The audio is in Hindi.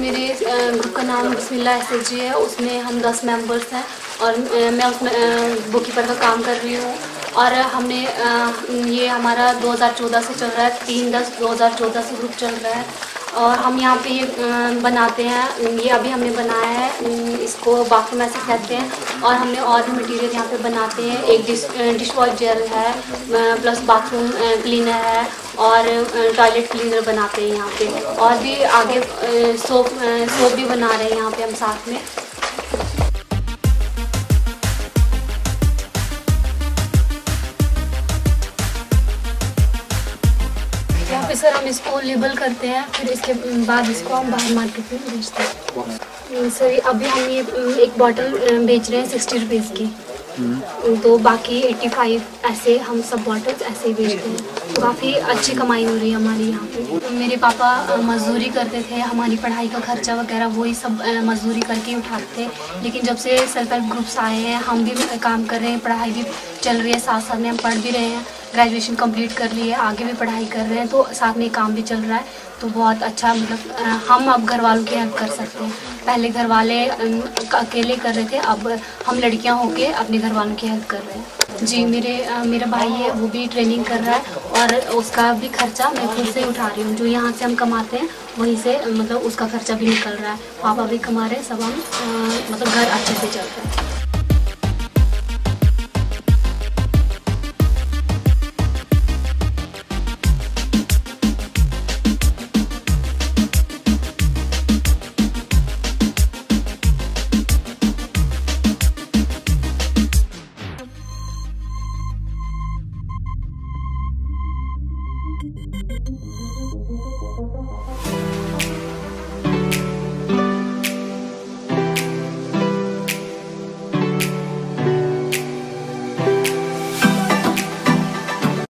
मेरे ग्रुप का नाम बस्मिल्ला SSG है। उसमें हम 10 मेंबर्स हैं और मैं उसमें बुककीपर का काम कर रही हूँ। और हमने ये हमारा 2014 से चल रहा है, 3/10/2014 से ग्रुप चल रहा है। और हम यहाँ पे ये बनाते हैं, ये अभी हमने बनाया है, इसको बाकी में ऐसे कहते हैं। और हमने और भी मटेरियल यहाँ पे बनाते हैं। एक डिशवॉश जेल है, प्लस बाथरूम क्लीनर है और टॉयलेट क्लीनर बनाते हैं यहाँ पे। और भी आगे सोप भी बना रहे हैं यहाँ पे हम साथ में। यहाँ पे सर हम इसको लेबल करते हैं, फिर इसके बाद इसको हम बाहर मार्केट में बेचते हैं। सर अभी हम ये एक बॉटल बेच रहे हैं 60 रुपीज़ की, तो बाकी 85 ऐसे हम सब बॉटल्स ऐसे ही बेचते हैं। काफ़ी अच्छी कमाई हो रही है हमारी यहाँ पे। मेरे पापा मजदूरी करते थे, हमारी पढ़ाई का खर्चा वगैरह वही सब मजदूरी करके उठाते थे। लेकिन जब से सेल्फ हेल्प ग्रुप्स आए हैं, हम भी काम कर रहे हैं, पढ़ाई भी चल रही है, साथ साथ में हम पढ़ भी रहे हैं, ग्रेजुएशन कंप्लीट कर ली है, आगे भी पढ़ाई कर रहे हैं, तो साथ में काम भी चल रहा है। तो बहुत अच्छा, मतलब हम अब घर वालों की हेल्प कर सकते हैं। पहले घर वाले अकेले कर रहे थे, अब हम लड़कियां होके अपने घर वालों की हेल्प कर रहे हैं। जी मेरा भाई है, वो भी ट्रेनिंग कर रहा है और उसका भी खर्चा मैं खुद से उठा रही हूँ। जो यहाँ से हम कमाते हैं वहीं से, मतलब उसका खर्चा भी निकल रहा है। पापा भी कमा रहे हैं, सब हम मतलब घर अच्छे से चल रहे हैं।